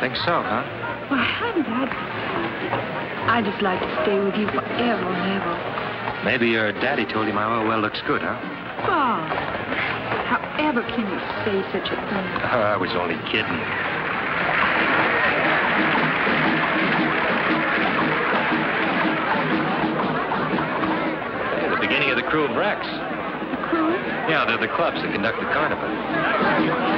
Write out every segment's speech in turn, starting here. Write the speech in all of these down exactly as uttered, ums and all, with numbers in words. Think so, huh? Well, I'm glad. I'd just like to stay with you forever and ever. Maybe your daddy told him my oil well looks good, huh? Bob, however can you say such a thing? Oh, I was only kidding. Hey, the beginning of the crew of wrecks. The crew? Yeah, they're the clubs that conduct the carnival.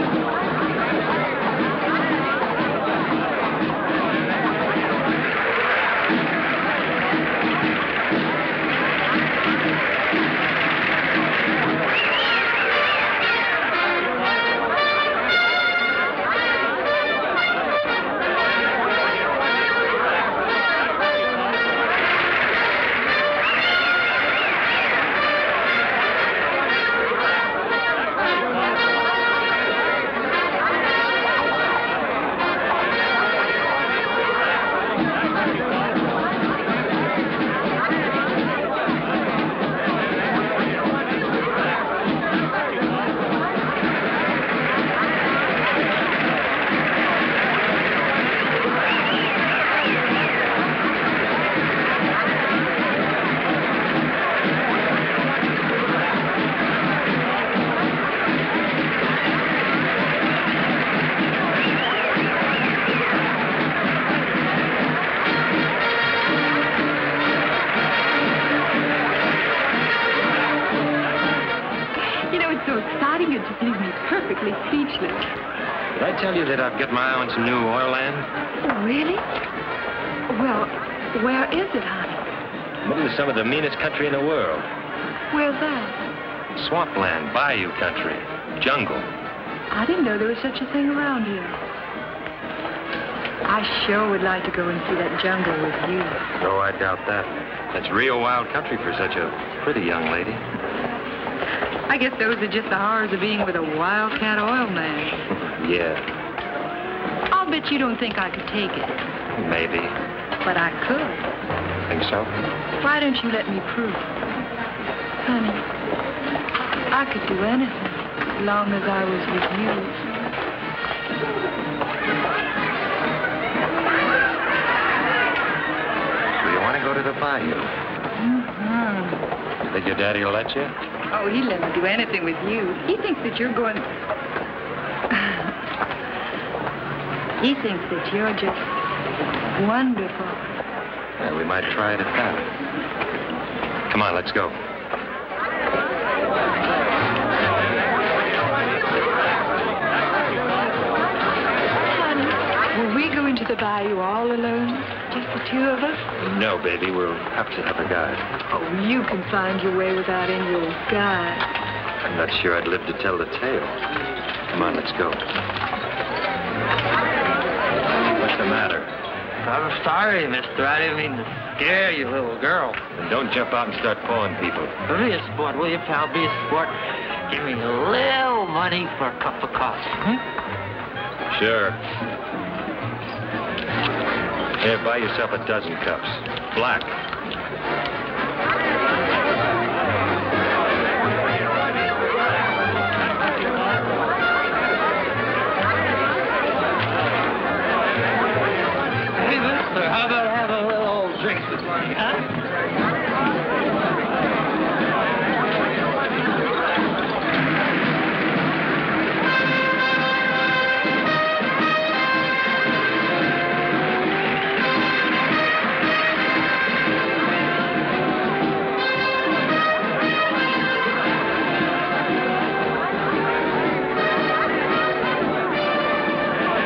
I've got my eye on some new oil land. Really? Well, where is it, honey? Middle of some of the meanest country in the world. Where's that? Swampland, bayou country, jungle. I didn't know there was such a thing around here. I sure would like to go and see that jungle with you. No, I doubt that. That's real wild country for such a pretty young lady. I guess those are just the horrors of being with a wildcat oil man. Yeah. I'll bet you don't think I could take it. Maybe. But I could. Think so? Why don't you let me prove it? Honey, I could do anything as long as I was with you. So you want to go to the bayou? Mm-hmm. Think your daddy will let you? Oh, he'll let me do anything with you. He thinks that you're going... He thinks that you're just wonderful. Yeah, we might try it at that. Come on, let's go. Honey, will we go into the bayou all alone? Just the two of us? No, baby, we'll have to have a guide. Oh, you can find your way without any old guide. I'm not sure I'd live to tell the tale. Come on, let's go. What's the matter? I'm sorry, mister. I didn't mean to scare you, little girl. Then don't jump out and start pulling people. Be a sport, will you, pal? Be a sport. give me a little money for a cup of coffee, hmm? Sure. Here, buy yourself a dozen cups. Black. Hey, mister, how about have a little old drink with me, huh? Can I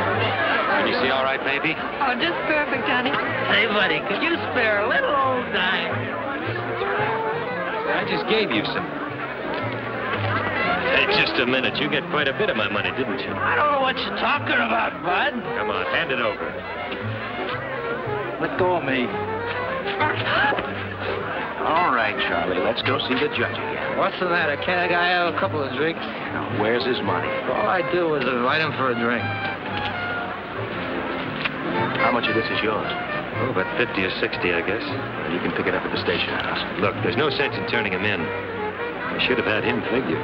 have a couple of drinks? Now, where's his money? All I do is invite him for a drink. How much of this is yours? Oh, about fifty or sixty, I guess. Well, you can pick it up at the station house. Look, there's no sense in turning him in. I should have had him figure.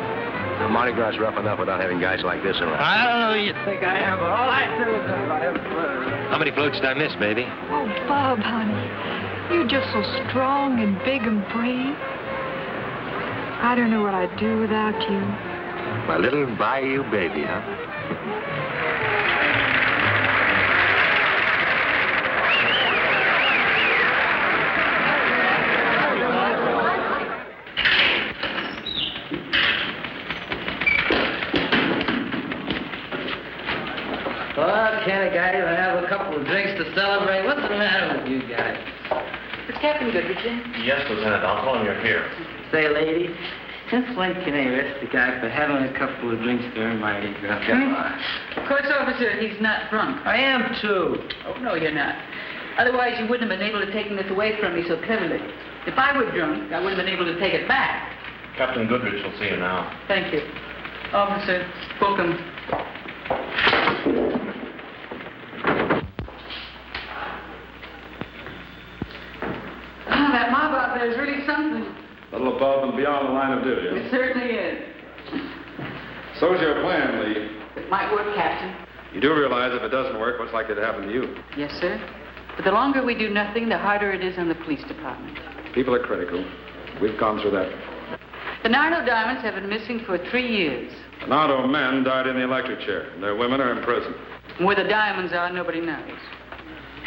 Now, Mardi Gras is rough enough without having guys like this around. I don't know who you think I am, but all I do is invite him for a drink. How many floats did I miss, baby? Oh, Bob, honey. You're just so strong and big and brave. I don't know what I'd do without you. My little bayou baby, huh? Well, can't a guy even have a couple of drinks to celebrate? What's the matter with you guys? Is Captain Goodrich in? Yes, Lieutenant. I'll call him you're here. Say, lady, since when can I arrest the guy for having a couple of drinks during Mardi Gras? Hmm? Course officer, he's not drunk. I am, too. Oh, no, you're not. Otherwise, you wouldn't have been able to take this away from me so cleverly. If I were drunk, I wouldn't have been able to take it back. Captain Goodrich will see you now. Thank you. Officer, welcome. Oh, that mob out there is really something. A little above and beyond the line of duty. Huh? It certainly is. So's your plan, Lee. It might work, Captain. You do realize if it doesn't work, what's likely to happen to you? Yes, sir. But the longer we do nothing, the harder it is on the police department. People are critical. We've gone through that before. The Nardo diamonds have been missing for three years. The Nardo men died in the electric chair, and their women are in prison. And where the diamonds are, nobody knows.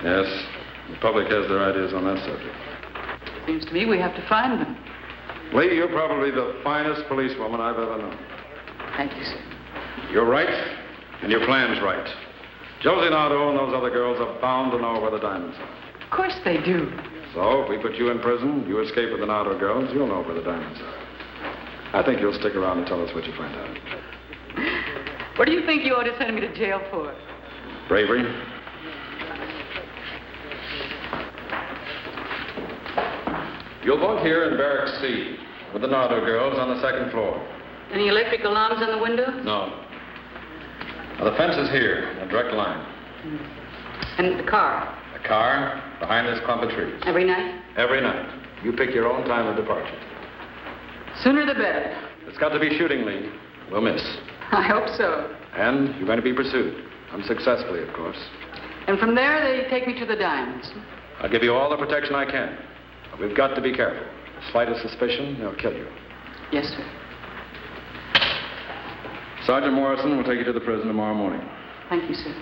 Yes, the public has their ideas on that subject. Seems to me we have to find them. Lee, you're probably the finest policewoman I've ever known. Thank you, sir. You're right, and your plan's right. Josie Nardo and those other girls are bound to know where the diamonds are. Of course they do. So, if we put you in prison, you escape with the Nardo girls, you'll know where the diamonds are. I think you'll stick around and tell us what you find out. What do you think you ought to send me to jail for? Bravery. You'll vote here in Barrack C, with the Nardo girls on the second floor. Any electric alarms on the window? No. Now, the fence is here, in a direct line. And the car? The car, behind this clump of trees. Every night? Every night. You pick your own time of departure. Sooner the better. It's got to be shooting, Lee. We'll miss. I hope so. And you're going to be pursued. Unsuccessfully, of course. And from there, they take me to the diamonds. I'll give you all the protection I can. But we've got to be careful. The slightest suspicion, they'll kill you. Yes, sir. Sergeant Morrison will take you to the prison tomorrow morning. Thank you, sir.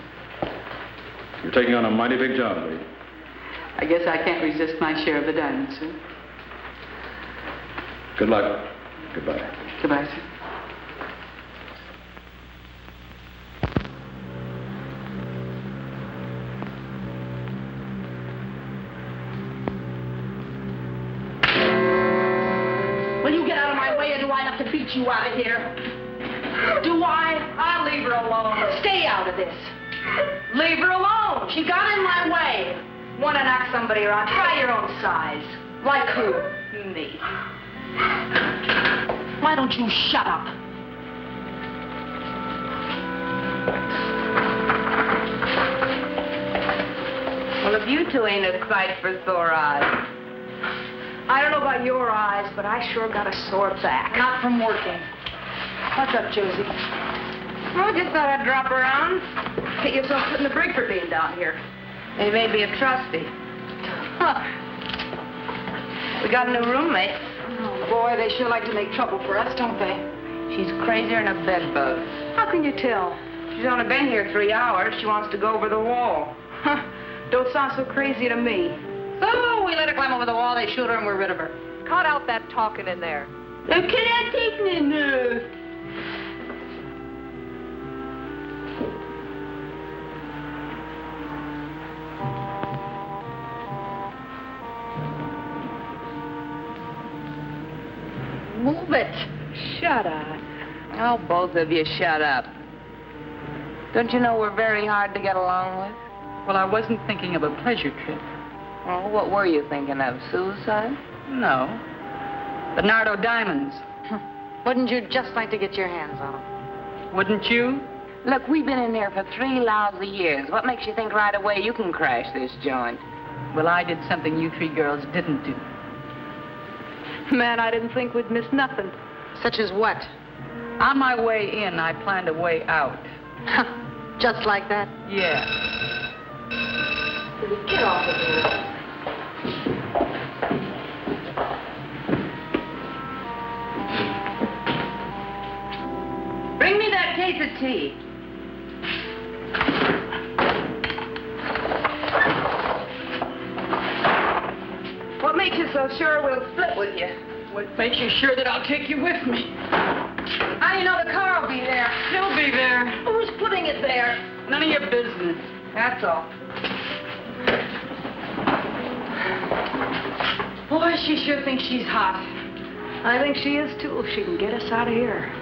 You're taking on a mighty big job, Lee. I guess I can't resist my share of the diamond, sir. Good luck. Goodbye. Goodbye, sir. Will you get out of my way or do I have to beat you out of here? Do I? I'll leave her alone. Stay out of this. Leave her alone. She got in my way. Want to knock somebody around? Try your own size. Like who? Me. Why don't you shut up? Well, if you two ain't a sight for sore eyes. I don't know about your eyes, but I sure got a sore back. Not from working. What's up, Josie? Well, I just thought I'd drop around. Get yourself put in the brig for being down here. They may be a trustee. Huh. We got a new roommate. Oh, boy, they sure like to make trouble for us, don't they? She's crazier than a bedbug. How can you tell? She's only been here three hours. She wants to go over the wall. Huh. Don't sound so crazy to me. So we let her climb over the wall, they shoot her, and we're rid of her. Cut out that talking in there. Now, can I take me in there? Move it. Shut up. Oh, both of you, shut up. Don't you know we're very hard to get along with? Well, I wasn't thinking of a pleasure trip. Well, what were you thinking of? Suicide? No. The Nardo diamonds. Wouldn't you just like to get your hands on them? Wouldn't you? Look, we've been in there for three lousy years. What makes you think right away you can crash this joint? Well, I did something you three girls didn't do. Man, I didn't think we'd miss nothing. Such as what? On my way in, I planned a way out. Just like that? Yeah. Get off of here. Bring me that case of tea. What makes you so sure we'll split with you? What makes you sure that I'll take you with me? How do you know the car will be there? He'll be there. Who's putting it there? None of your business. That's all. Boy, she sure thinks she's hot. I think she is, too, if she can get us out of here.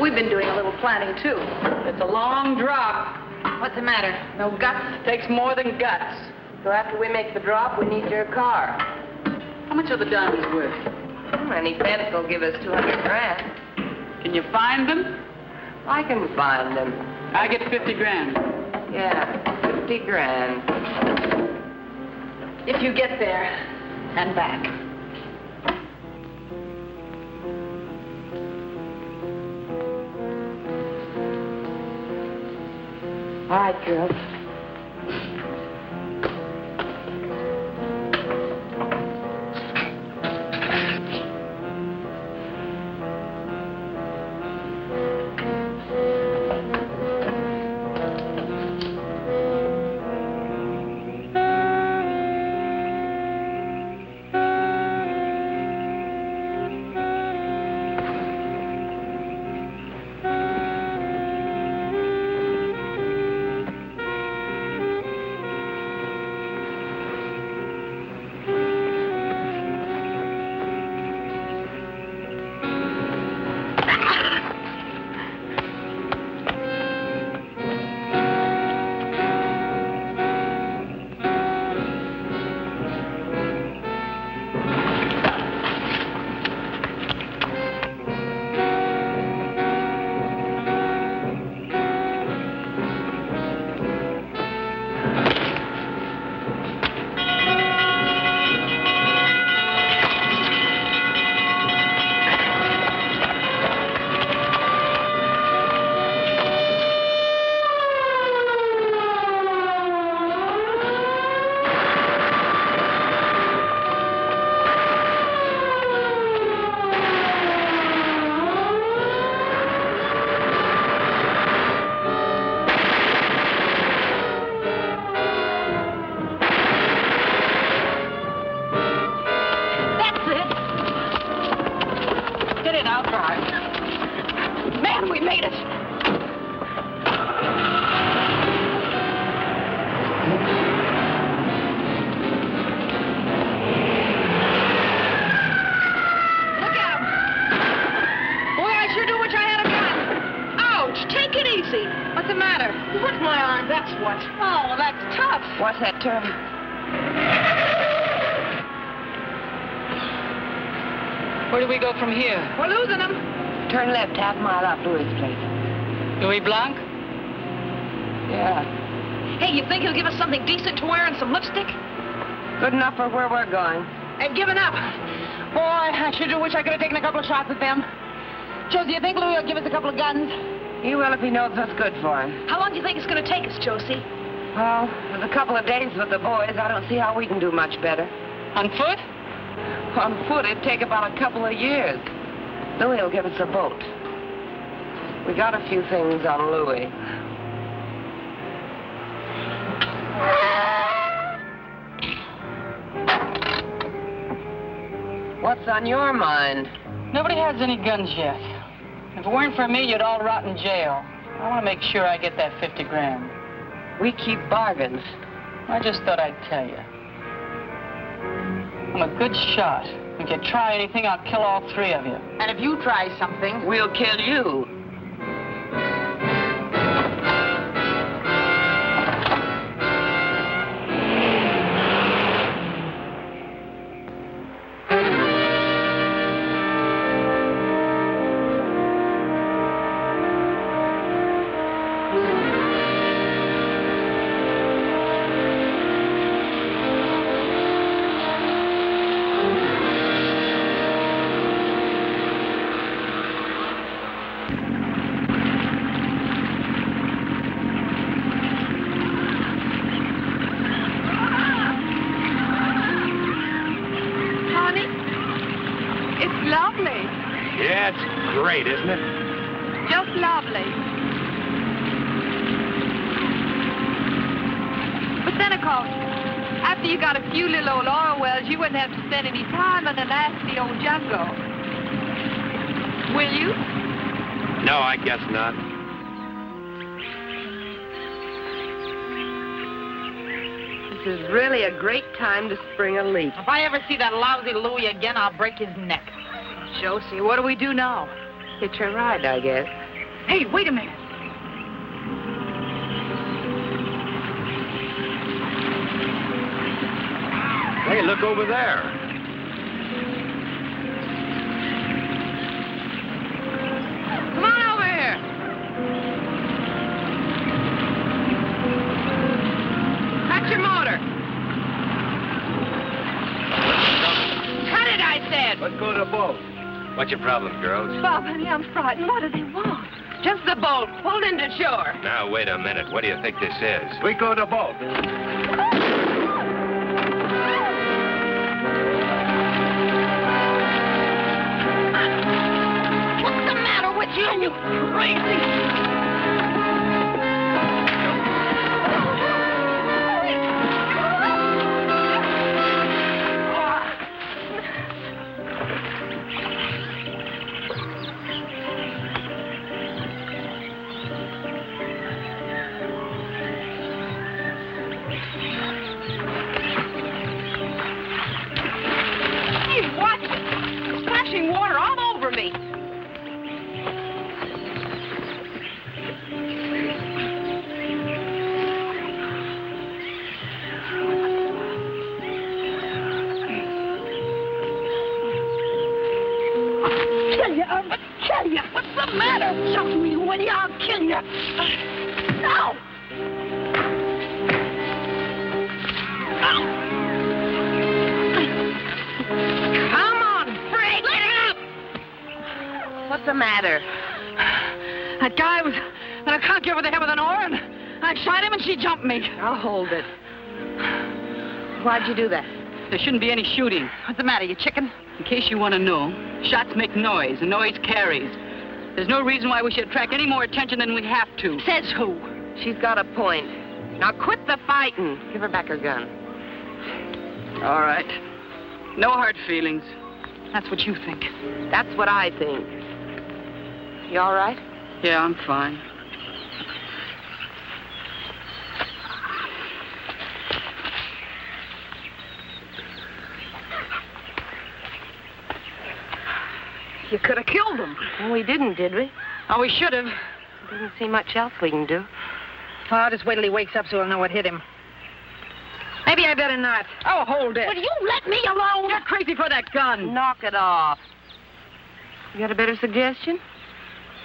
We've been doing a little planning, too. It's a long drop. What's the matter? No guts. It takes more than guts. So after we make the drop, we need your car. How much are the diamonds worth? Well, any fence will give us two hundred grand. Can you find them? I can find them. I get fifty grand. Yeah, fifty grand. If you get there and back. All right, girls. outside. Man, we made it! What's that term? Where do we go from here? We're losing them. Turn left, half mile off Louis' place. Louis Blanc? Yeah. Hey, you think he'll give us something decent to wear and some lipstick? Good enough for where we're going. I've given up. Boy, I sure do wish I could have taken a couple of shots at them. Joe, do you think Louis will give us a couple of guns? He will if he knows what's good for him. How long do you think it's going to take us, Josie? Well, with a couple of days with the boys, I don't see how we can do much better. On foot? On foot, it'd take about a couple of years. Louis will give us a boat. We got a few things on Louis. What's on your mind? Nobody has any guns yet. If it weren't for me, you'd all rot in jail. I want to make sure I get that fifty grand. We keep bargains. I just thought I'd tell you. I'm a good shot. If you try anything, I'll kill all three of you. And if you try something, we'll kill you. Time to spring a leak. If I ever see that lousy Louis again, I'll break his neck. Josie, what do we do now? Hitch a ride, I guess. Hey, wait a minute. Hey, look over there. What's your problem, girls? Bob, honey, I'm frightened. What do they want? Just the boat pulled into shore. Now, wait a minute. What do you think this is? We go to boat. What's the matter with you? You crazy. I'll hold it. Why'd you do that? There shouldn't be any shooting. What's the matter, you chicken? In case you want to know, shots make noise, and noise carries. There's no reason why we should attract any more attention than we have to. Says who? She's got a point. Now quit the fighting. Give her back her gun. All right. No hard feelings. That's what you think. That's what I think. You all right? Yeah, I'm fine. You could have killed him. Well, we didn't, did we? Oh, we should have. Didn't see much else we can do. Well, I'll just wait till he wakes up so we'll know what hit him. Maybe I better not. I'll hold it. Will you let me alone? You're crazy for that gun. Knock it off. You got a better suggestion?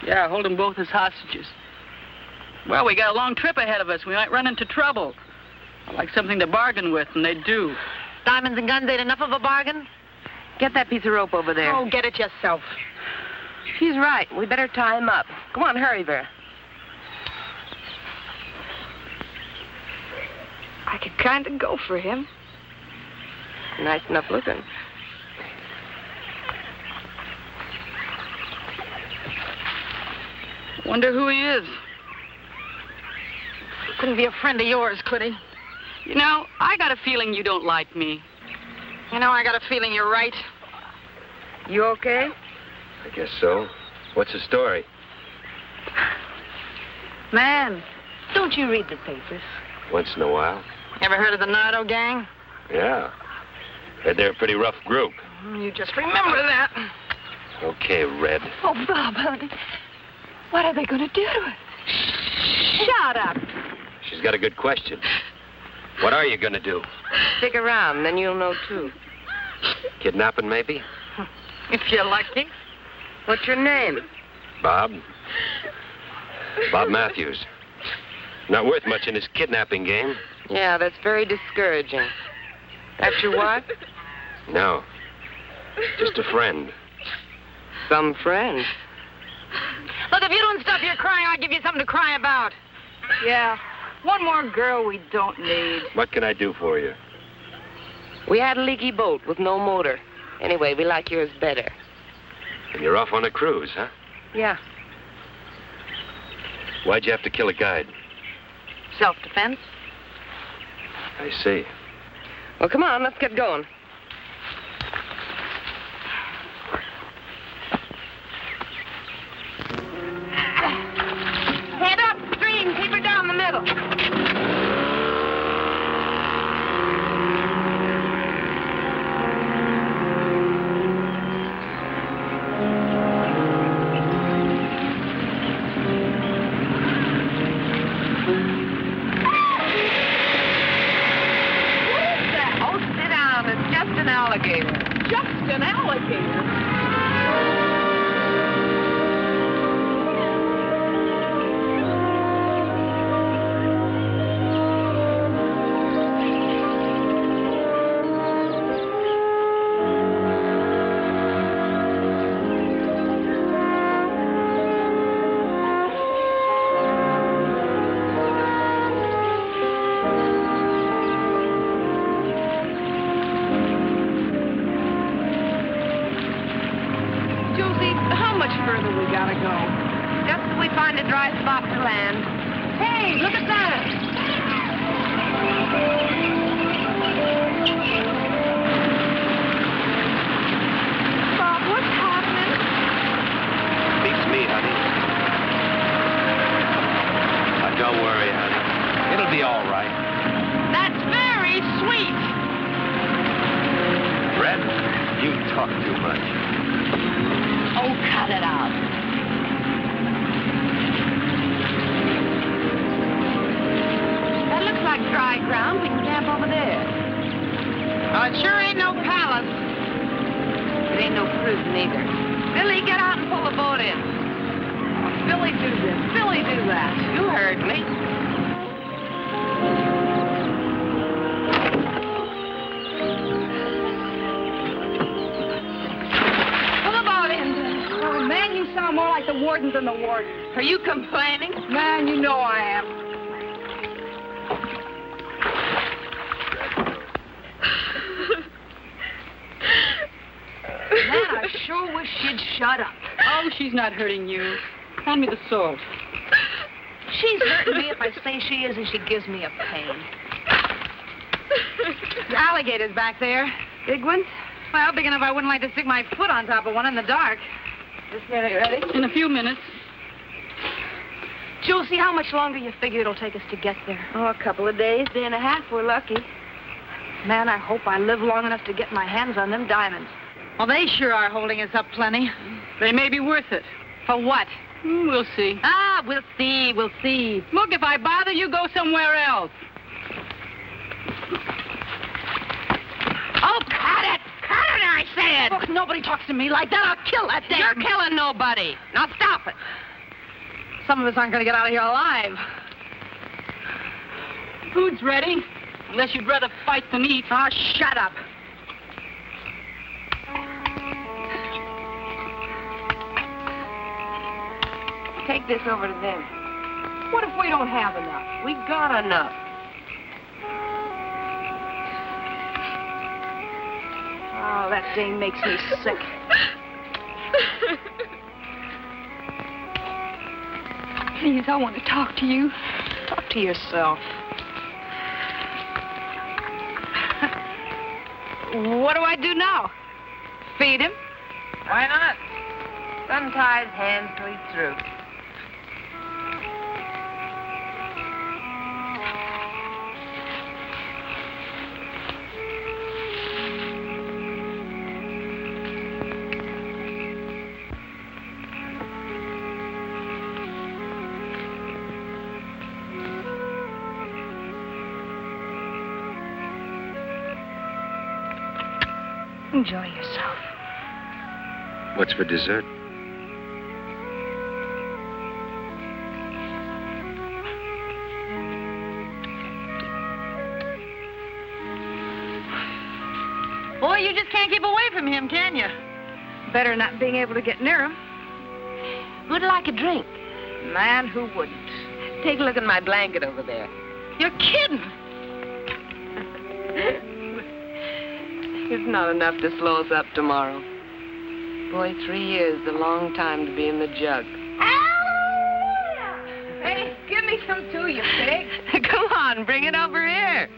Yeah, hold them both as hostages. Well, we got a long trip ahead of us. We might run into trouble. I like something to bargain with, and they do. Diamonds and guns ain't enough of a bargain? Get that piece of rope over there. Oh, get it yourself. She's right. We better tie him up. Come on, hurry, Vera. I could kind of go for him. Nice enough looking. Wonder who he is. Couldn't be a friend of yours, could he? You know, I got a feeling you don't like me. You know, I got a feeling you're right. You okay? I guess so. What's the story? Man, don't you read the papers? Once in a while. Ever heard of the Nardo gang? Yeah. Heard they're a pretty rough group. You just remember that. Okay, Red. Oh, Bob, honey. What are they going to do to her? Shut up. She's got a good question. What are you going to do? Stick around, then you'll know, too. Kidnapping, maybe? If you're lucky. What's your name? Bob. Bob Matthews. Not worth much in his kidnapping game. Yeah, that's very discouraging. That's your wife? No. Just a friend. Some friend. Look, if you don't stop your crying, I'll give you something to cry about. Yeah. One more girl we don't need. What can I do for you? We had a leaky boat with no motor. Anyway, we like yours better. And you're off on a cruise, huh? Yeah. Why'd you have to kill a guide? Self-defense. I see. Well, come on, let's get going. Head up stream, keep her down the middle. She's not hurting you. Hand me the salt. She's hurting me if I say she is, and she gives me a pain. There's alligators back there. Big ones? Well, big enough I wouldn't like to stick my foot on top of one in the dark. Miss Mary, you ready? In a few minutes. Josie, how much longer do you figure it'll take us to get there? Oh, a couple of days, day and a half, we're lucky. Man, I hope I live long enough to get my hands on them diamonds. Well, they sure are holding us up plenty. They may be worth it. For what? Mm, we'll see. Ah, we'll see, we'll see. Look, if I bother you, go somewhere else. Oh, cut it! Cut it, I said! Look, nobody talks to me like that. I'll kill that damn... You're killing nobody. Now stop it. Some of us aren't going to get out of here alive. Food's ready. Unless you'd rather fight than eat. Oh, shut up. Take this over to them. What if we don't have enough? We got enough. Oh, that thing makes me sick. Please, I want to talk to you. Talk to yourself. What do I do now? Feed him? Why not? Sun ties, hands lead through. Enjoy yourself. What's for dessert? Boy, you just can't keep away from him, can you? Better not being able to get near him. Who'd like a drink? Man, who wouldn't? Take a look at my blanket over there. You're kidding. It's not enough to slow us up tomorrow. Boy, three years is a long time to be in the jug. Hallelujah! Hey, give me some too, you pig. Come on, bring it over here.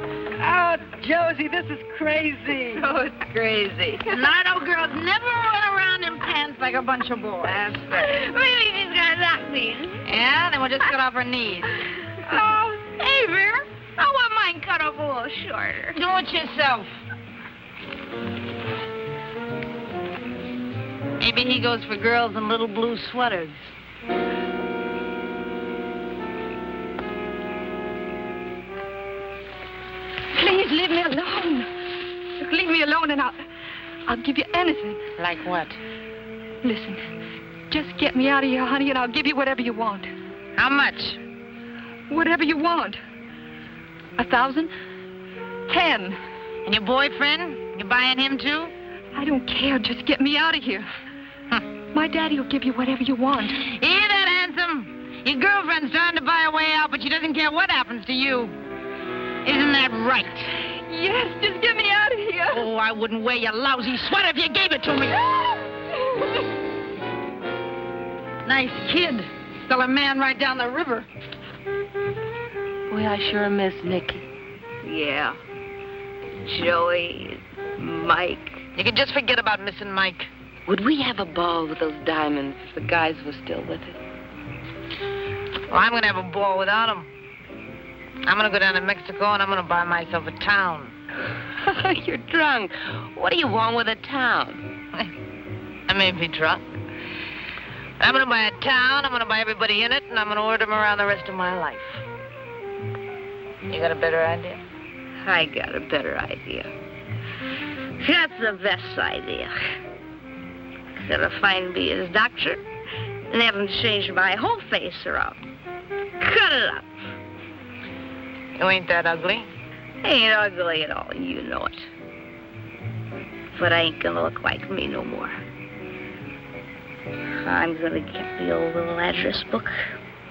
Oh, Josie, this is crazy. Oh, it's crazy. Nardo girls never run around in pants like a bunch of boys. That's right. Maybe she's gonna knock these. Yeah, then we'll just cut off her knees. Oh, hey, Vera. I want mine cut off a little shorter. Do it yourself. Maybe he goes for girls in little blue sweaters. Please leave me alone. Look, leave me alone and I'll... I'll give you anything. Like what? Listen, just get me out of here, honey, and I'll give you whatever you want. How much? Whatever you want. A thousand? Ten. And your boyfriend? You buying him, too? I don't care. Just get me out of here. Huh. My daddy will give you whatever you want. Hear that, handsome? Your girlfriend's trying to buy a way out, but she doesn't care what happens to you. Isn't that right? Yes, just get me out of here. Oh, I wouldn't wear your lousy sweater if you gave it to me. Nice kid. Still a man right down the river. Boy, I sure miss Nicky. Yeah. Joey, Mike. You can just forget about missing Mike. Would we have a ball with those diamonds if the guys were still with us? Well, I'm going to have a ball without them. I'm going to go down to Mexico, and I'm going to buy myself a town. You're drunk. What do you want with a town? I may be drunk. I'm going to buy a town, I'm going to buy everybody in it, and I'm going to order them around the rest of my life. You got a better idea? I got a better idea. That's the best idea. Got to find me his doctor and have him change my whole face around. Cut it up. You ain't that ugly. I ain't ugly at all, you know it. But I ain't gonna look like me no more. I'm gonna get the old little address book.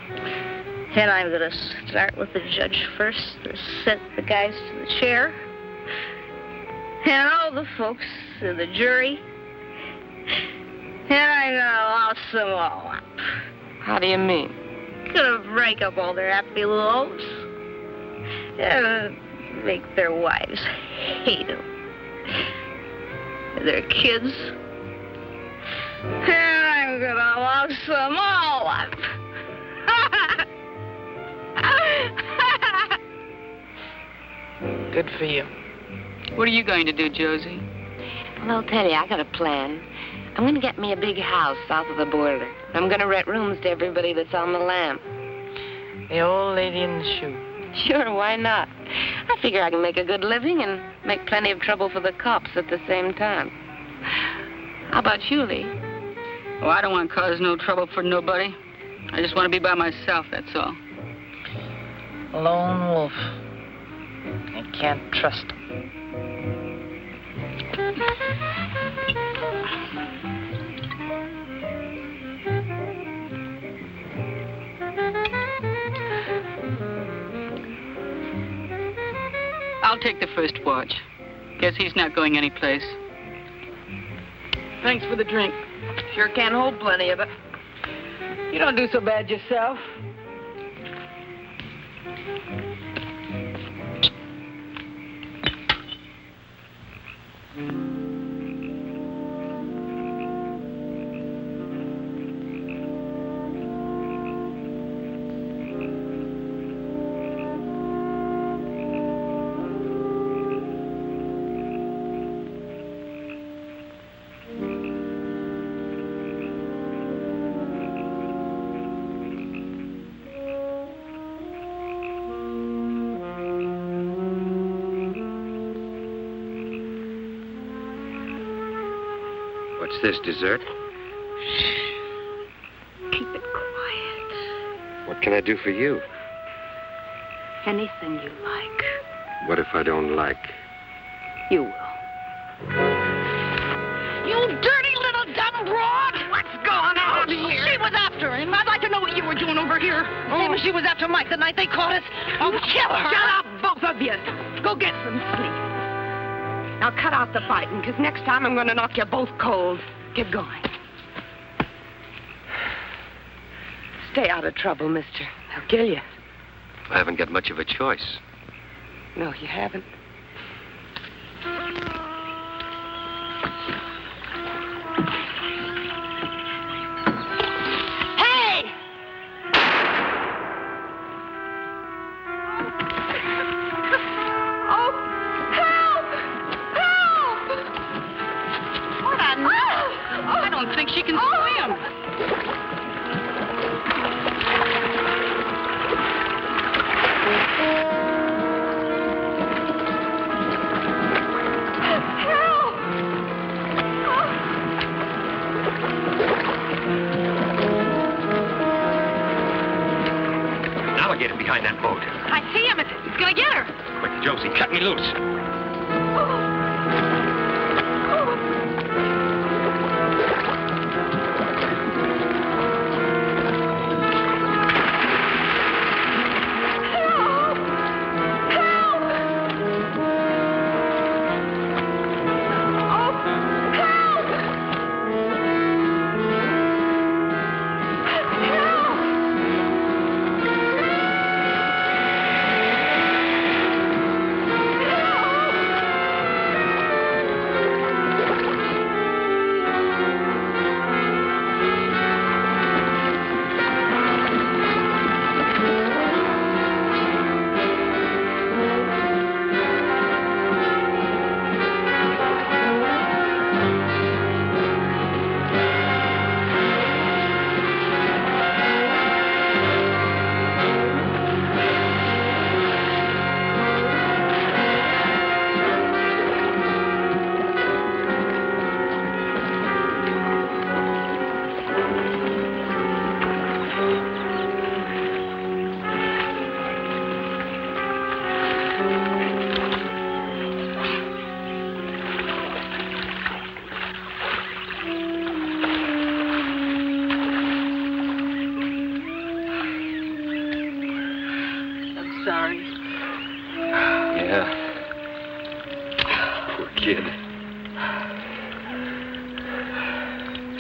And I'm gonna start with the judge first, then set the guys to the chair. And all the folks in the jury. And I'm gonna louse them all up. How do you mean? gonna break up all their happy little hopes. Uh, make their wives hate them. Their kids. And I'm gonna love them all up. Good for you. What are you going to do, Josie? Well, I'll tell you, I got a plan. I'm going to get me a big house south of the border. I'm going to rent rooms to everybody that's on the lam. The old lady in the shoe. Sure, why not? I figure I can make a good living and make plenty of trouble for the cops at the same time. How about you, Lee? Oh, I don't want to cause no trouble for nobody. I just want to be by myself, that's all. A lone wolf. I can't trust him. I'll take the first watch. Guess he's not going anyplace. Thanks for the drink. Sure can hold plenty of it. You don't do so bad yourself. This dessert? Keep it quiet. What can I do for you? Anything you like. What if I don't like? You will. You dirty little dumb broad! What's going on here? She was after him. I'd like to know what you were doing over here. Oh. Same as she was after Mike the night they caught us. Oh, kill her! Shut up, both of you. Go get some sleep. Now, cut out the fighting, because next time I'm going to knock you both cold. Get going. Stay out of trouble, mister. They'll kill you. I haven't got much of a choice. No, you haven't.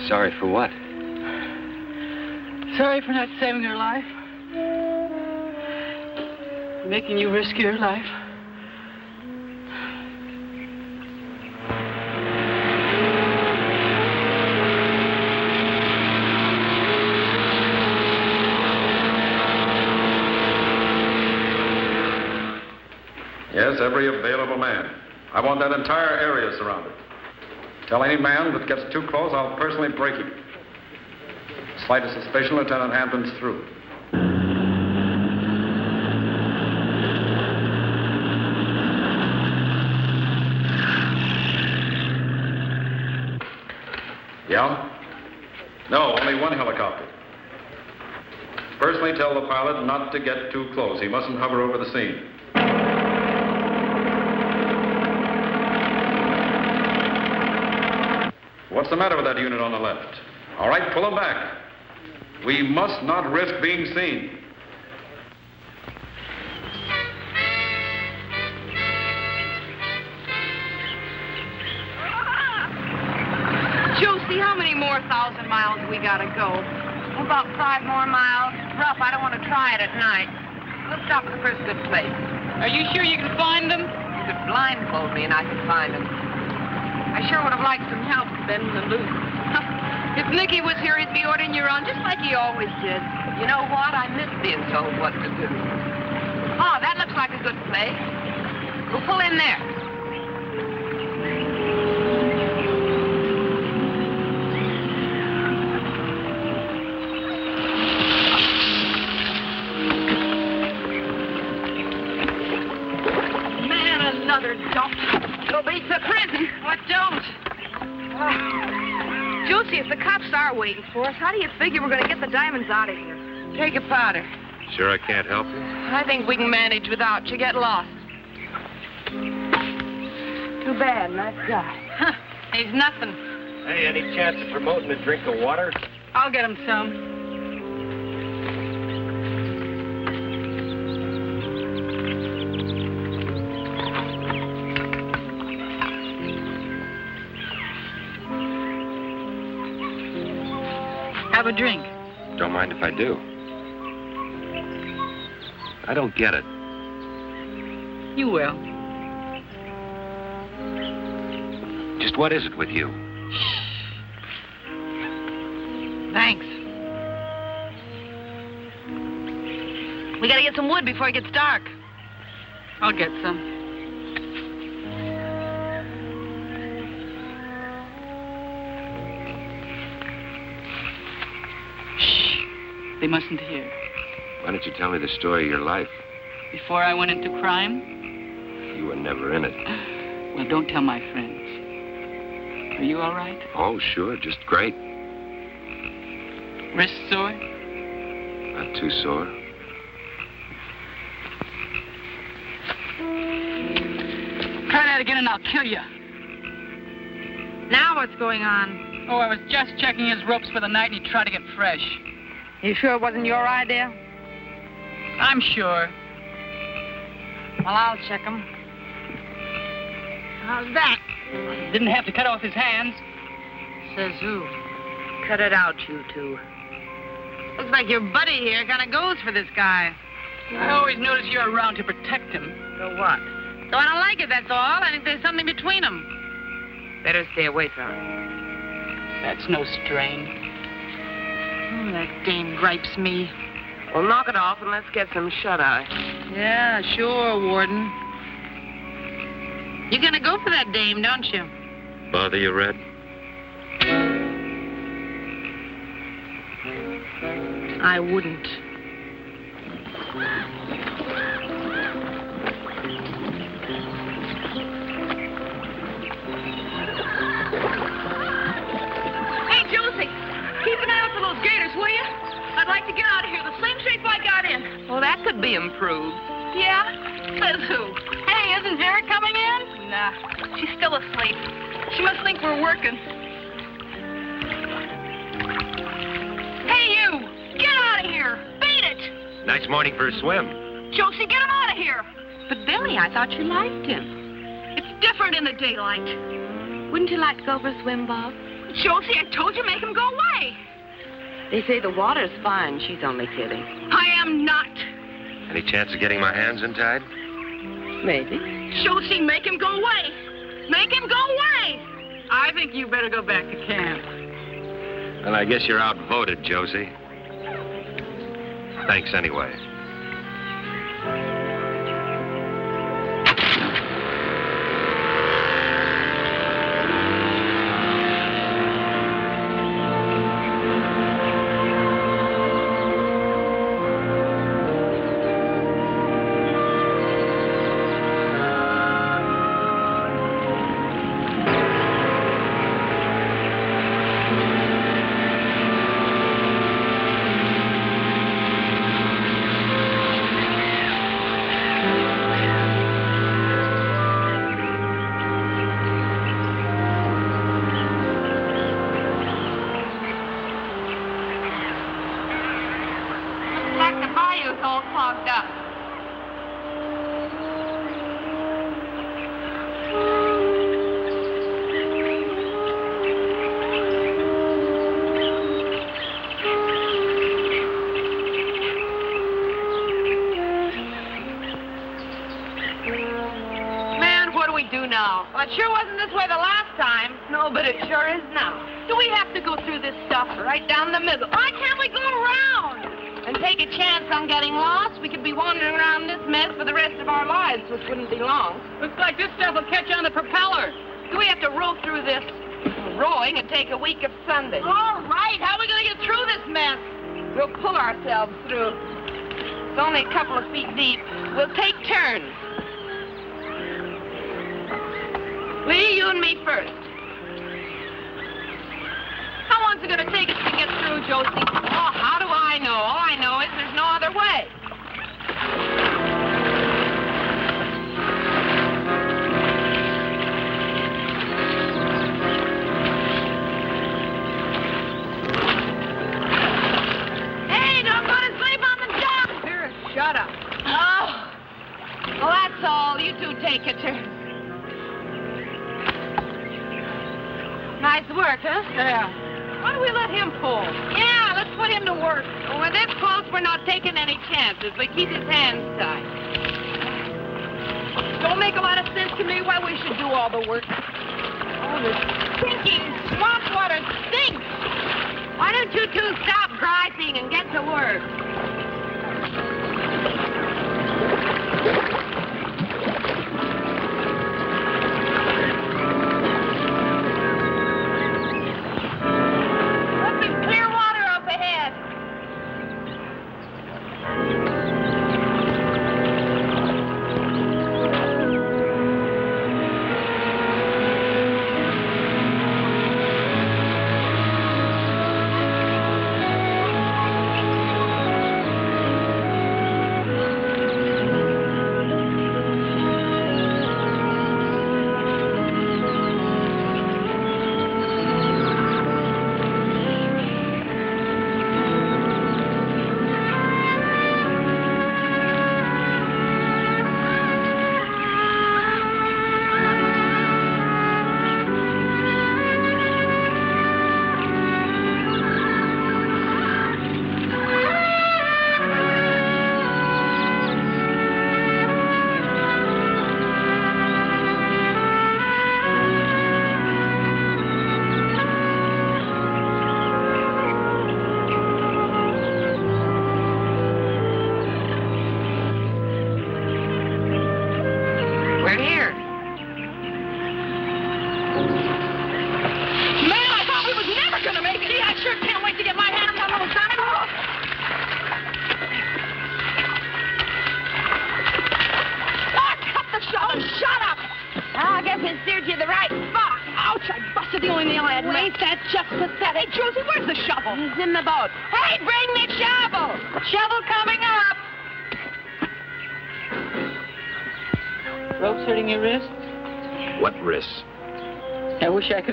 Sorry for what? Sorry for not saving her life. making you risk your life? Yes, every available man. I want that entire area surrounded. Tell any man that gets too close, I'll personally break him. Slightest suspicion, Lieutenant Hampton's through. Yeah? No, only one helicopter. Personally tell the pilot not to get too close. He mustn't hover over the scene. What's the matter with that unit on the left? All right, pull them back. We must not risk being seen. Josie, how many more thousand miles we gotta go? About five more miles. Rough, I don't want to try it at night. Let's stop at the first good place. Are you sure you can find them? You could blindfold me and I could find them. I sure would have liked some help to bend the loop. If Nicky was here, he'd be ordering you on just like he always did. You know what? I miss being told what to do. Oh, that looks like a good place. We'll pull in there. Waiting for us. How do you figure we're going to get the diamonds out of here? Take a powder. Sure I can't help you? I think we can manage without you. Get lost. Too bad, nice guy. Huh. He's nothing. Hey, any chance of promoting a drink of water? I'll get him some. Have a drink. Don't mind if I do. I don't get it. You will. Just what is it with you? Thanks. We gotta get some wood before it gets dark. I'll get some. They mustn't hear. Why don't you tell me the story of your life? Before I went into crime? You were never in it. Well, don't tell my friends. Are you all right? Oh, sure, just great. Wrist sore? Not too sore. Try that again and I'll kill you. Now what's going on? Oh, I was just checking his ropes for the night and he tried to get fresh. You sure it wasn't your idea? I'm sure. Well, I'll check him. How's that? Didn't have to cut off his hands. Says who? Cut it out, you two. Looks like your buddy here kind of goes for this guy. I always notice you're around to protect him. So what? So I don't like it, that's all. I think there's something between them. Better stay away from him. That's no strain. That dame gripes me. Well, knock it off and let's get some shut-eye. Yeah, sure, Warden. You're gonna go for that dame, don't you? Bother you, Red? I wouldn't. Be improved. Yeah? Says who? Hey, isn't Vera coming in? Nah, she's still asleep. She must think we're working. Hey, you! Get out of here! Beat it! Nice morning for a swim. Josie, get him out of here! But, Billy, I thought you liked him. It's different in the daylight. Wouldn't you like to go for a swim, Bob? Josie, I told you, make him go away! They say the water's fine. She's only kidding. I am not. Any chance of getting my hands untied? Maybe. Schultzy, make him go away. Make him go away. I think you better go back to camp. Well, I guess you're outvoted, Josie. Thanks anyway.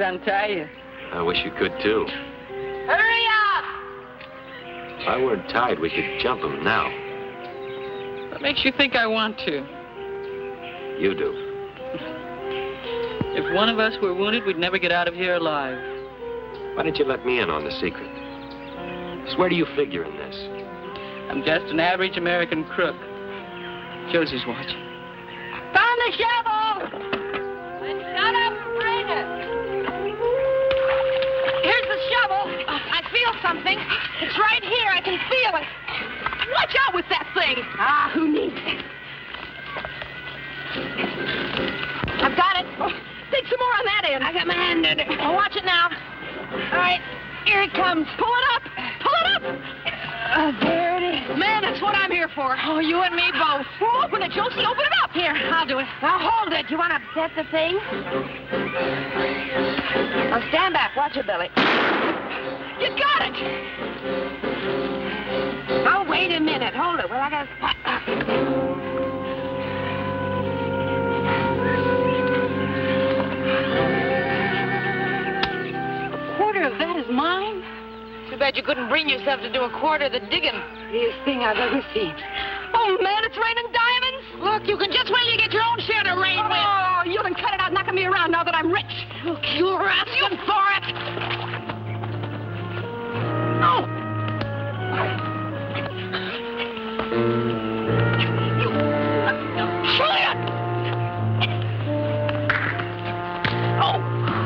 Untie you. I wish you could, too. Hurry up! If I weren't tied, we could jump him now. What makes you think I want to? You do. If one of us were wounded, we'd never get out of here alive. Why didn't you let me in on the secret? So where do you figure in this? I'm just an average American crook. Josie's watch. Found the shovel! And shut up and bring it. Here's the shovel. I feel something. It's right here. I can feel it. Watch out with that thing. Ah, who needs it? I've got it. Oh, take some more on that end. I got my hand in it. Oh, watch it now. All right. Here it comes. Pull it up. Pull it up. Uh, there it is. Man, that's what I'm here for. Oh, you and me both. Well, open it, Josie. Open it up. Here, I'll do it. Now, hold it. You want to upset the thing? Now, stand back. Watch it, Billy. You got it. Now, wait a minute. Hold it. Well, I got to... That is mine. Too bad you couldn't bring yourself to do a quarter of the digging. Prettiest thing I've ever seen. Oh, man, it's raining diamonds. Look, you can just wait till you get your own share to rain with. Oh, you can cut it out knocking me around now that I'm rich. Look, you're asking for it. Oh. You, uh,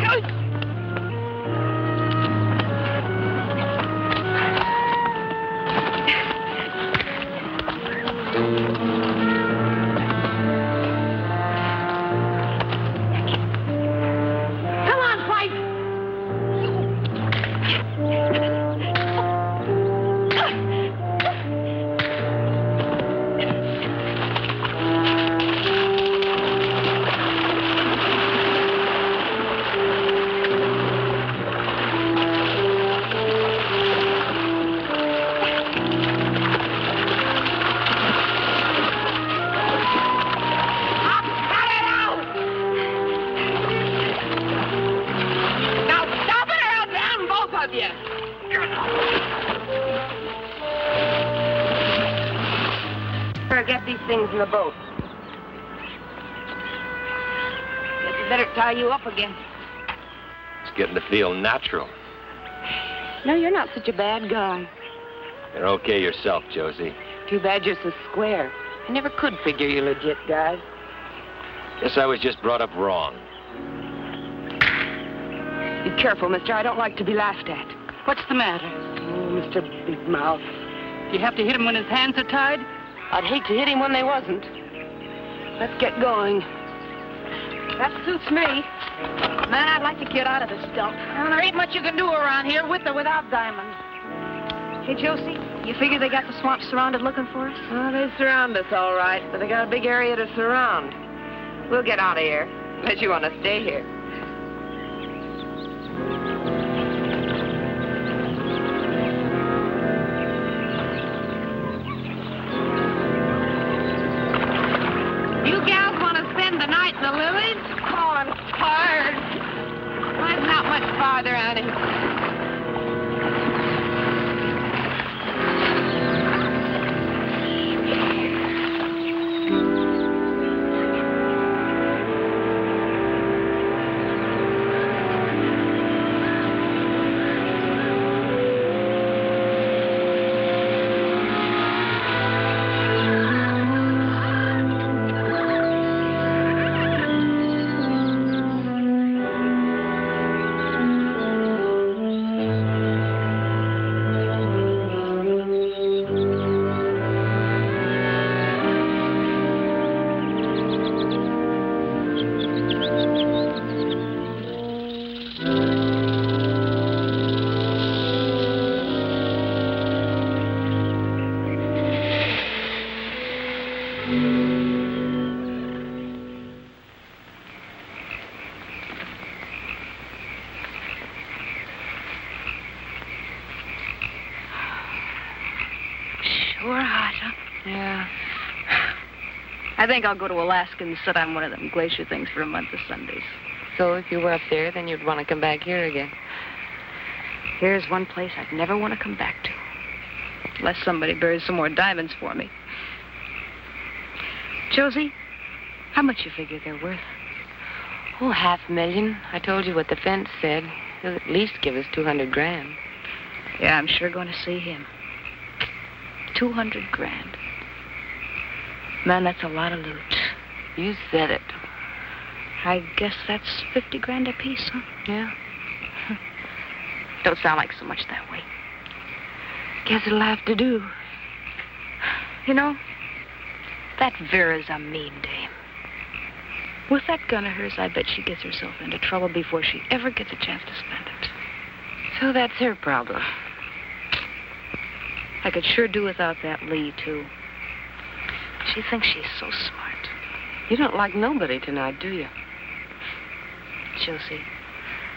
kill it. In the boat. Guess we better tie you up again. It's getting to feel natural. No, you're not such a bad guy. You're okay yourself, Josie. Too bad you're so square. I never could figure you legit guys. Guess I was just brought up wrong. Be careful, mister. I don't like to be laughed at. What's the matter? Oh, Mister Big Mouth. You have to hit him when his hands are tied? I'd hate to hit him when they wasn't. Let's get going. That suits me. Man, I'd like to get out of this dump. And there ain't much you can do around here with or without diamonds. Hey, Josie, you figure they got the swamp surrounded looking for us? Well, they surround us all right, but they got a big area to surround. We'll get out of here, unless you want to stay here. I think I'll go to Alaska and sit on one of them glacier things for a month of Sundays. So if you were up there, then you'd want to come back here again. Here's one place I'd never want to come back to. Unless somebody buries some more diamonds for me. Josie, how much you figure they're worth? Oh, half a million. I told you what the fence said. He'll at least give us two hundred grand. Yeah, I'm sure going to see him. two hundred grand. Man, that's a lot of loot. You said it. I guess that's fifty grand a piece, huh? Yeah. Don't sound like so much that way. Guess it'll have to do. You know, that Vera's a mean dame. With that gun of hers, I bet she gets herself into trouble before she ever gets a chance to spend it. So that's her problem. I could sure do without that Lee, too. She thinks she's so smart. You don't like nobody tonight, do you? Josie,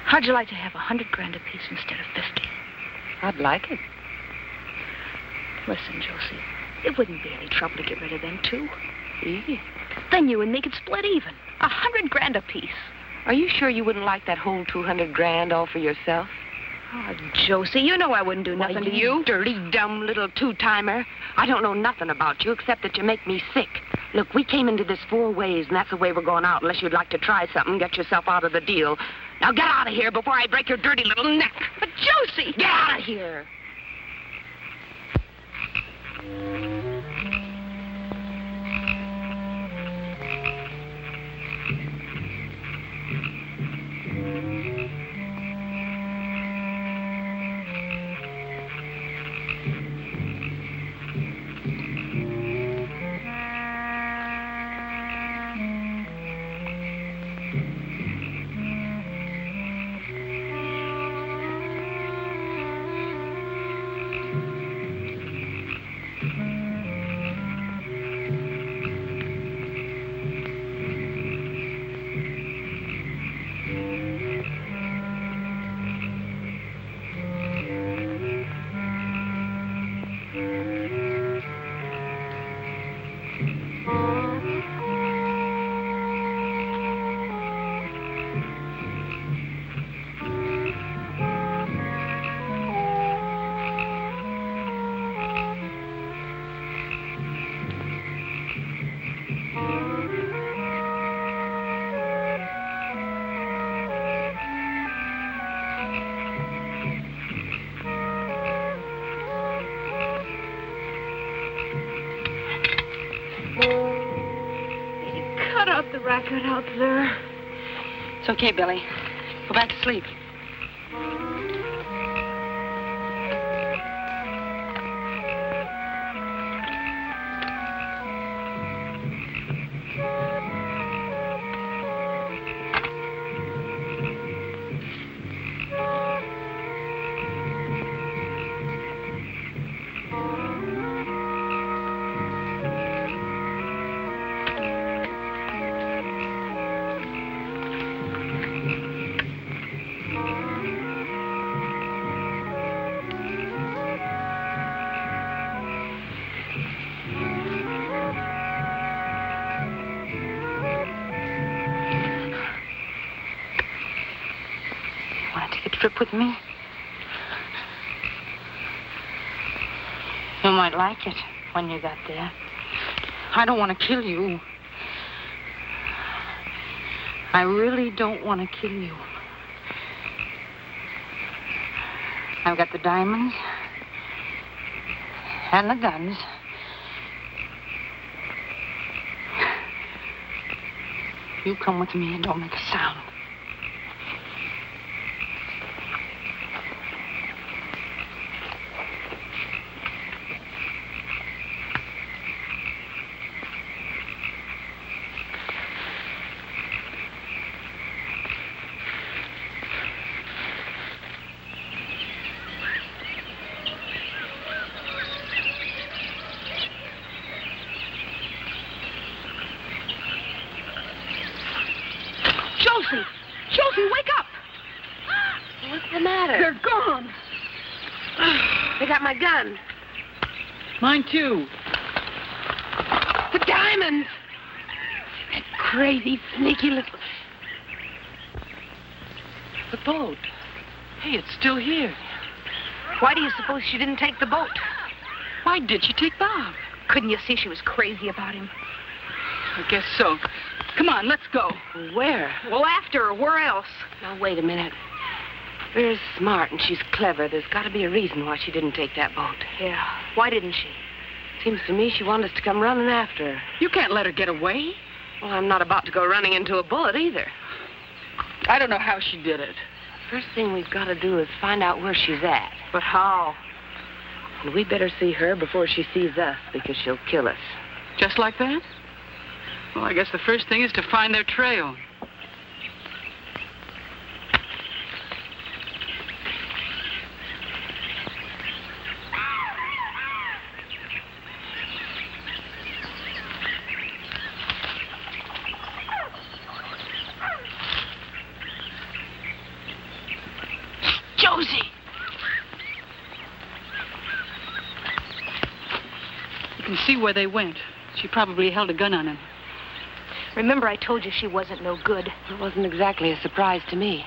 how'd you like to have a hundred grand apiece instead of fifty? I'd like it. Listen, Josie, it wouldn't be any trouble to get rid of them two. Yeah. Then you and me could split even. A hundred grand apiece. Are you sure you wouldn't like that whole two hundred grand all for yourself? Oh, Josie, you know I wouldn't do nothing to you. You dirty, dumb little two-timer. I don't know nothing about you except that you make me sick. Look, we came into this four ways, and that's the way we're going out, unless you'd like to try something and get yourself out of the deal. Now get out of here before I break your dirty little neck. But, Josie! Get out of here! Good out there. It's okay, Billy. Go back to sleep. With me. You might like it when you got there. I don't want to kill you. I really don't want to kill you. I've got the diamonds and the guns. You come with me and don't make a sound. Mine, too. The diamonds! That crazy, sneaky little... The boat. Hey, it's still here. Why do you suppose she didn't take the boat? Why did she take Bob? Couldn't you see she was crazy about him? I guess so. Come on, let's go. Where? Well, after her. Where else? Now, wait a minute. Vera's smart and she's clever. There's got to be a reason why she didn't take that boat. Yeah. Why didn't she? Seems to me she wanted us to come running after her. You can't let her get away. Well, I'm not about to go running into a bullet either. I don't know how she did it. First thing we've got to do is find out where she's at. But how? And we better see her before she sees us, because she'll kill us. Just like that? Well, I guess the first thing is to find their trail. Where they went. She probably held a gun on him. Remember, I told you she wasn't no good. It wasn't exactly a surprise to me.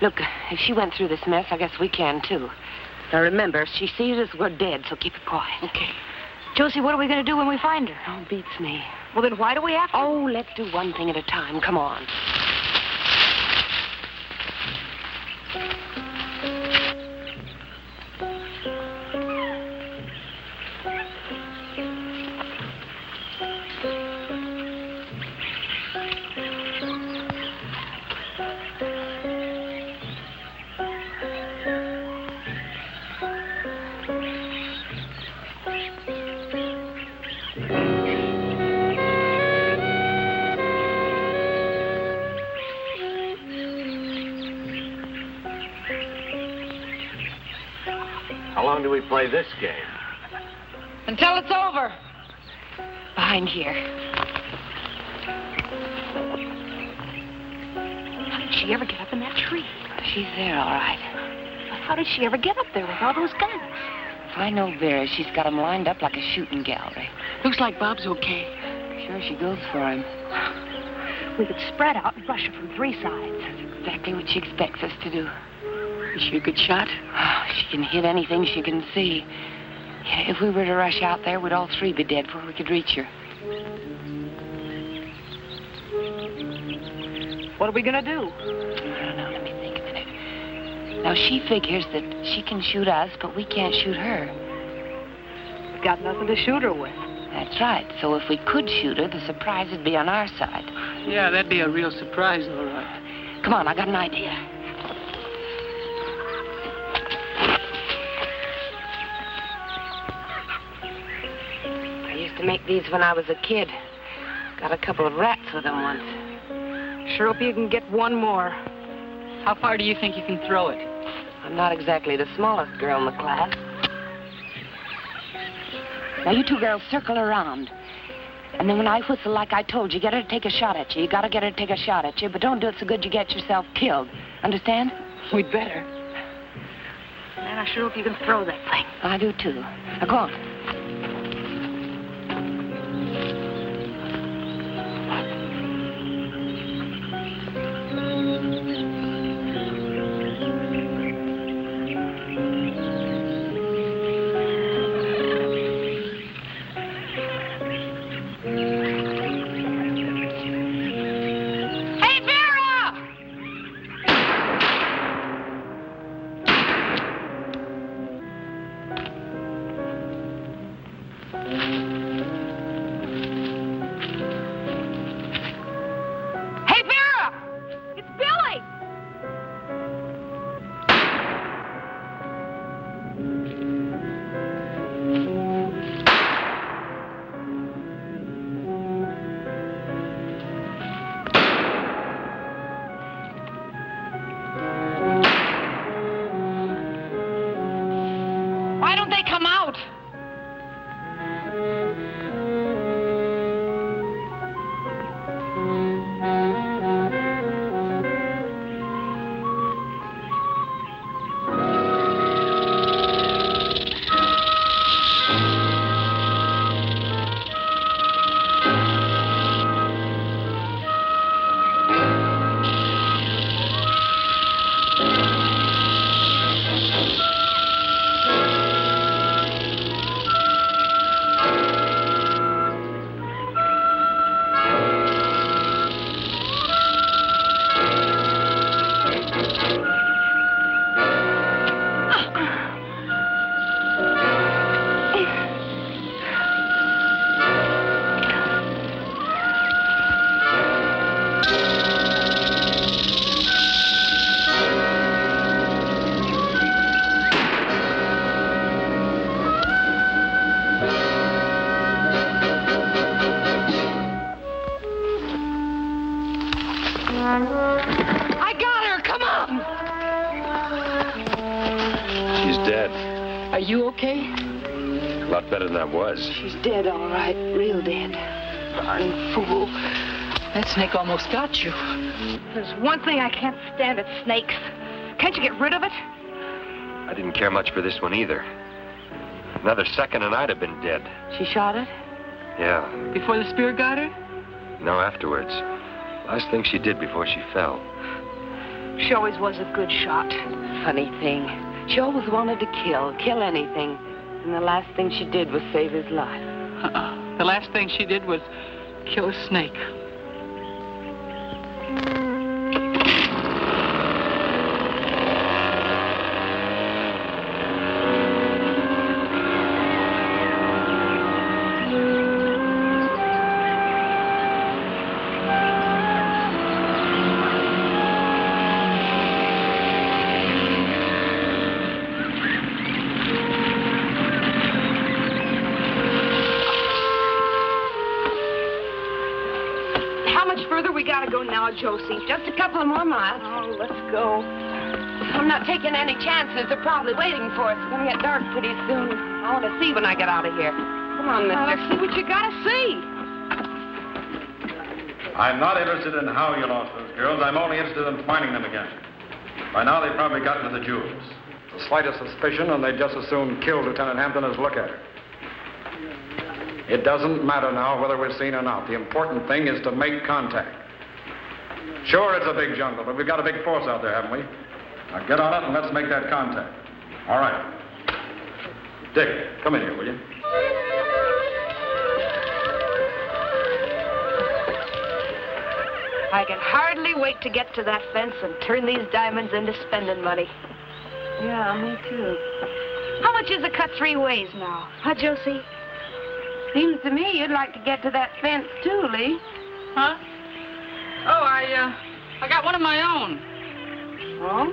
Look, if she went through this mess, I guess we can, too. Now, remember, if she sees us, we're dead, so keep it quiet. Okay. Josie, what are we going to do when we find her? Oh, beats me. Well, then why do we have to? Oh, let's do one thing at a time. Come on. Play this game. Until it's over. Behind here. How did she ever get up in that tree? She's there, all right. How did she ever get up there with all those guns? If I know Vera, she's got them lined up like a shooting gallery. Looks like Bob's okay. Sure, she goes for him. We could spread out and rush her from three sides. That's exactly what she expects us to do. Is she a good shot? Oh, she can hit anything she can see. Yeah, if we were to rush out there, we'd all three be dead before we could reach her. What are we going to do? I don't know. Let me think a minute. Now, she figures that she can shoot us, but we can't shoot her. We've got nothing to shoot her with. That's right. So if we could shoot her, the surprise would be on our side. Yeah, that'd be a real surprise, all right. Come on, I got an idea. To make these when I was a kid. Got a couple of rats with them once. Sure hope you can get one more. How far do you think you can throw it? I'm not exactly the smallest girl in the class. Now you two girls circle around. And then when I whistle like I told you, get her to take a shot at you. You gotta get her to take a shot at you, but don't do it so good you get yourself killed. Understand? We'd better. Man, I sure hope you can throw that thing. I do too. Now go on. I got her! Come on! She's dead. Are you okay? A lot better than I was. She's dead, all right. Real dead. Darn fool. That snake almost got you. There's one thing I can't stand, it's snakes. Can't you get rid of it? I didn't care much for this one either. Another second and I'd have been dead. She shot it? Yeah. Before the spear got her? No, afterwards. Last thing she did before she fell. She always was a good shot. Funny thing. She always wanted to kill, kill anything. And the last thing she did was save his life. Uh-uh. The last thing she did was kill a snake. Josie, just a couple more miles. Oh, let's go. I'm not taking any chances. They're probably waiting for us. It's going to get dark pretty soon. I want to see when I get out of here. Come on, mister. Let's see what you got to see. I'm not interested in how you lost those girls. I'm only interested in finding them again. By now, they've probably gotten to the jewels. The slightest suspicion, and they'd just as soon kill Lieutenant Hampton as look at her. It doesn't matter now whether we're seen or not. The important thing is to make contact. Sure, it's a big jungle, but we've got a big force out there, haven't we? Now get on it and let's make that contact. All right. Dick, come in here, will you? I can hardly wait to get to that fence and turn these diamonds into spending money. Yeah, me too. How much is a cut three ways now? Huh, Josie? Seems to me you'd like to get to that fence too, Lee. Huh? Oh, I, uh, I got one of my own. Oh?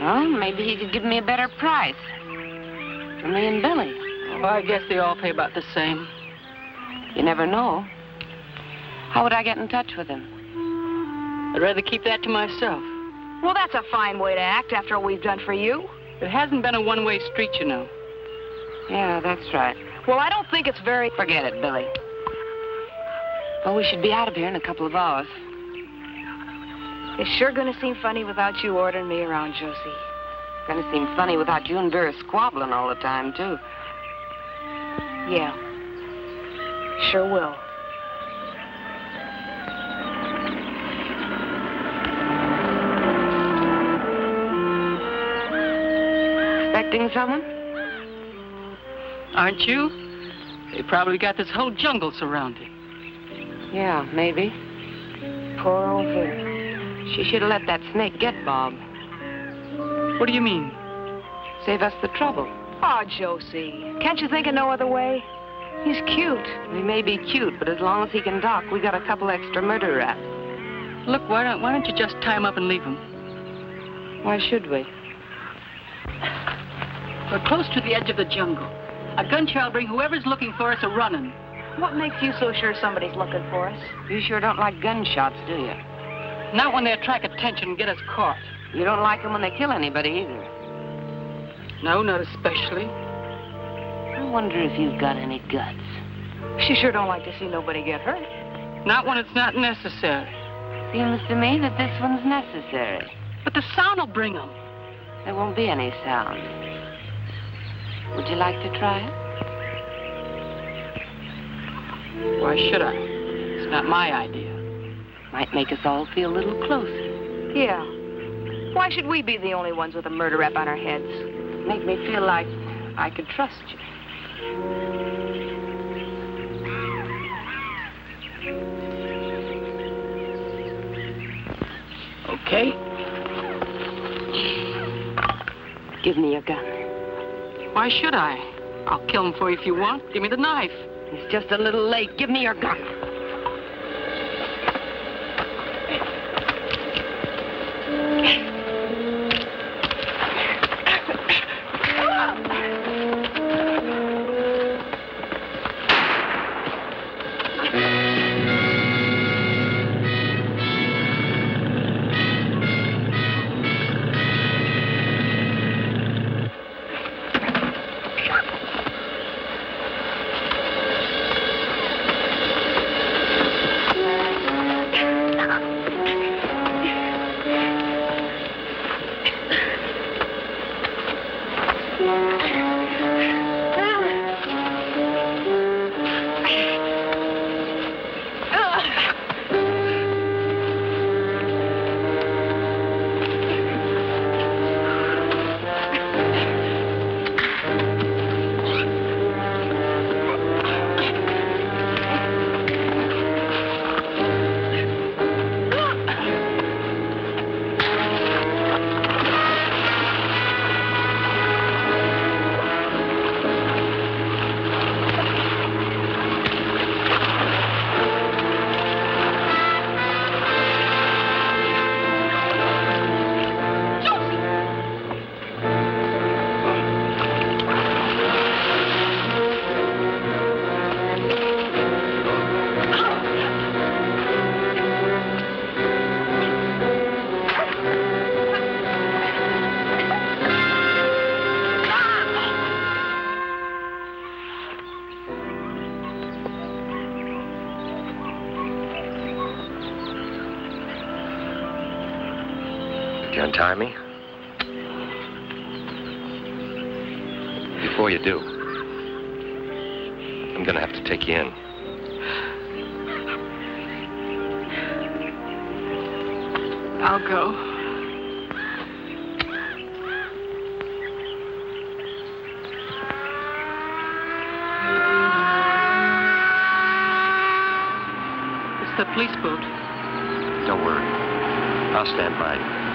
Well, maybe he could give me a better price. For me and Billy. Well, I guess they all pay about the same. You never know. How would I get in touch with him? I'd rather keep that to myself. Well, that's a fine way to act after all we've done for you. It hasn't been a one-way street, you know. Yeah, that's right. Well, I don't think it's very... Forget it, Billy. Well, we should be out of here in a couple of hours. It's sure gonna seem funny without you ordering me around, Josie. It's gonna seem funny without you and Vera squabbling all the time, too. Yeah. Sure will. Expecting someone? Aren't you? They probably got this whole jungle surrounded. Yeah, maybe. Poor old Vera. She should have let that snake get Bob. What do you mean? Save us the trouble. Oh, Josie, can't you think of no other way? He's cute. He may be cute, but as long as he can talk, we got a couple extra murder rats. Look, why don't, why don't you just tie him up and leave him? Why should we? We're close to the edge of the jungle. A gunshot'll bring whoever's looking for us a runnin'. What makes you so sure somebody's looking for us? You sure don't like gunshots, do you? Not when they attract attention and get us caught. You don't like them when they kill anybody, either. No, not especially. I wonder if you've got any guts. She sure don't like to see nobody get hurt. Not when it's not necessary. Seems to me that this one's necessary. But the sound will bring them. There won't be any sound. Would you like to try it? Why should I? It's not my idea. Might make us all feel a little closer. Yeah. Why should we be the only ones with a murder rap on our heads? Make me feel like I could trust you. Okay. Give me your gun. Why should I? I'll kill him for you if you want. Give me the knife. It's just a little late. Give me your gun. You untie me? Before you do, I'm gonna have to take you in. I'll go. It's the police boat. Don't worry. I'll stand by you.